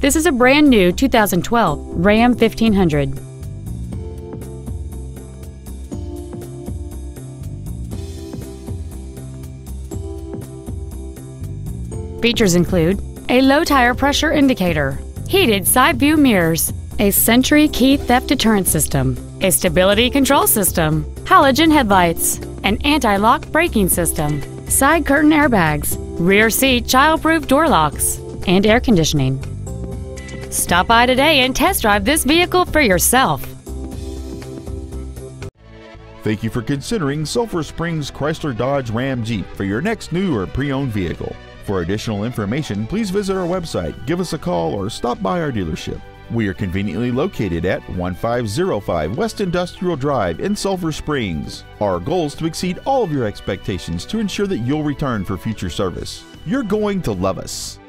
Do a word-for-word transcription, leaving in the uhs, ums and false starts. This is a brand new two thousand twelve Ram fifteen hundred. Features include a low tire pressure indicator, heated side view mirrors, a Sentry key theft deterrent system, a stability control system, halogen headlights, an anti-lock braking system, side curtain airbags, rear seat child-proof door locks, and air conditioning. Stop by today and test drive this vehicle for yourself. Thank you for considering Sulphur Springs Chrysler Dodge Ram Jeep for your next new or pre-owned vehicle. For additional information, please visit our website, give us a call, or stop by our dealership. We are conveniently located at one five zero five West Industrial Drive in Sulphur Springs. Our goal is to exceed all of your expectations to ensure that you'll return for future service. You're going to love us.